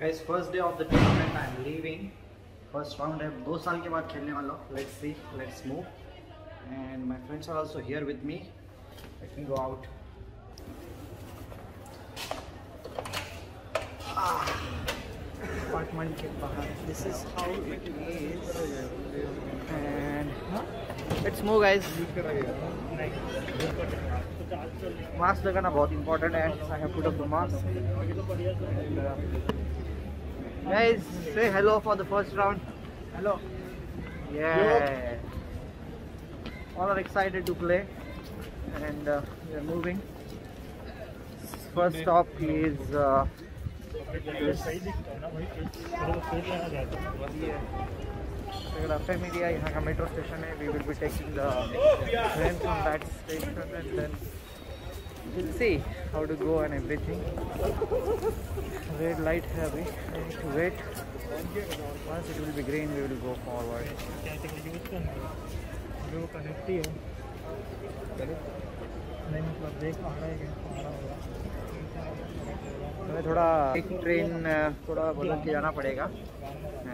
Guys first day of the tournament I am leaving. First round है 2 साल के बाद खेलने वाला हूँ। Let's see, let's move and my friends are also here with me. Let me go out. Apartment के बाहर this is how it is and let's move guys. Mask लगाना बहुत इंपॉर्टेंट है। I have put up the mask. Guys, say hello for the first round. Hello. Yeah. All are excited to play, and we are moving. First stop is Sagrada Familia. यहाँ का metro station है. We will be taking the train from that station, and then we'll see how to go and everything. Red light here, we need to wait. Once it will be green, we will go forward. हमें थोड़ा एक train थोड़ा बदल के जाना पड़ेगा।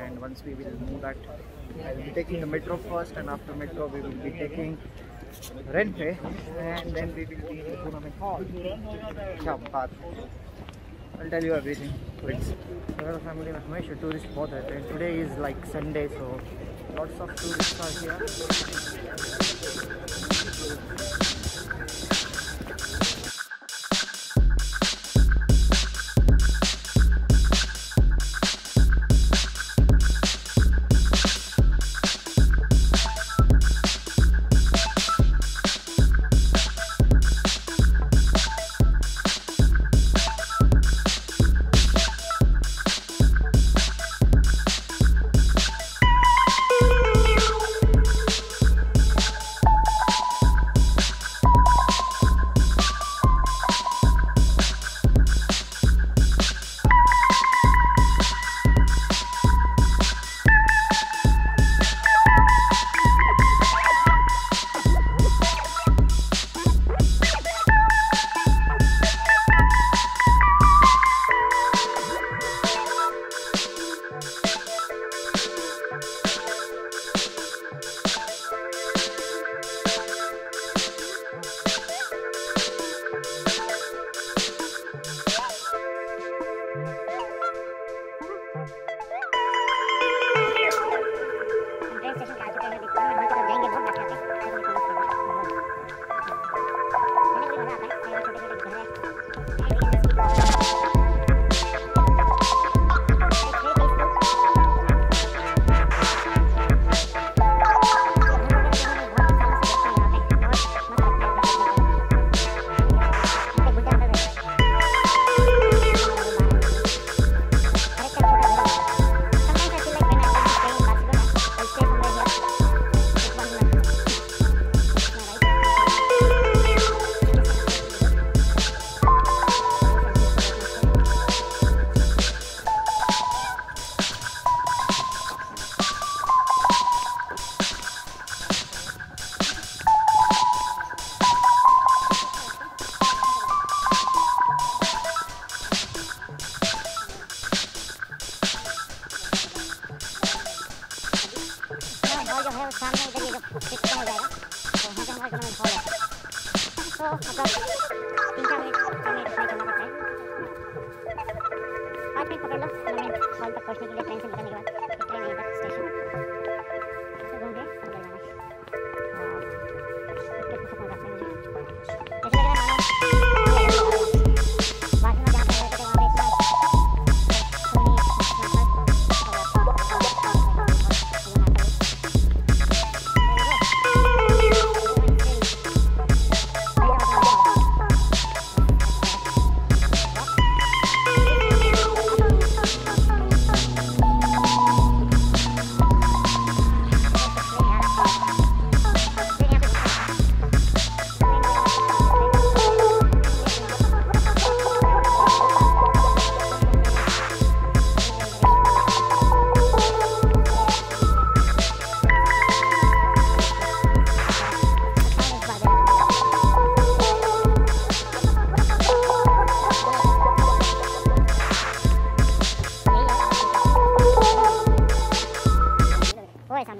And once we will move that, I will be taking the metro first, and after metro we will be taking rent pay, and then we will be in the tournament hall. क्या बात! I'll tell you everything. It's our family. हमेशा tourists बहुत रहते हैं. Today is like Sunday, so lots of tourists are here.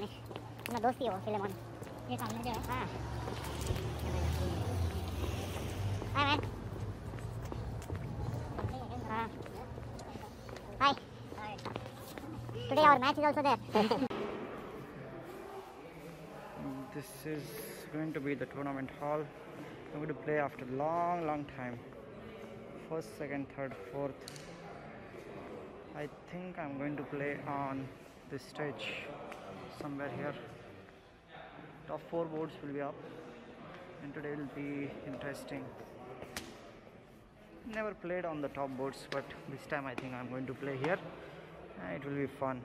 सामने अपना दोस्त ही हो फिलेमोन, ये सामने जो है। हाँ hi man, hi today our match is also there. This is going to be the tournament hall. I'm going to play after long time. First, second, third, fourth. I think I'm going to play on this stage somewhere here. Top 4 boards will be up, and today will be interesting. Never played on the top boards, but this time I think I'm going to play here, and it will be fun.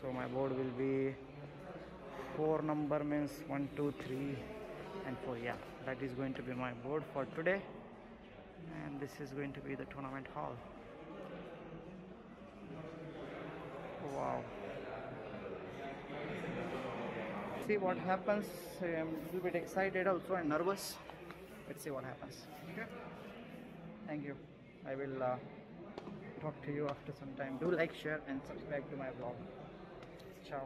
So my board will be 4 number, means 1, 2, 3, and 4. Yeah, that is going to be my board for today, and this is going to be the tournament hall. Wow. See what happens. I'm a little bit excited also and nervous. Let's see what happens. Okay. Thank you. I will talk to you after some time. Do like, share, and subscribe to my vlog. Ciao.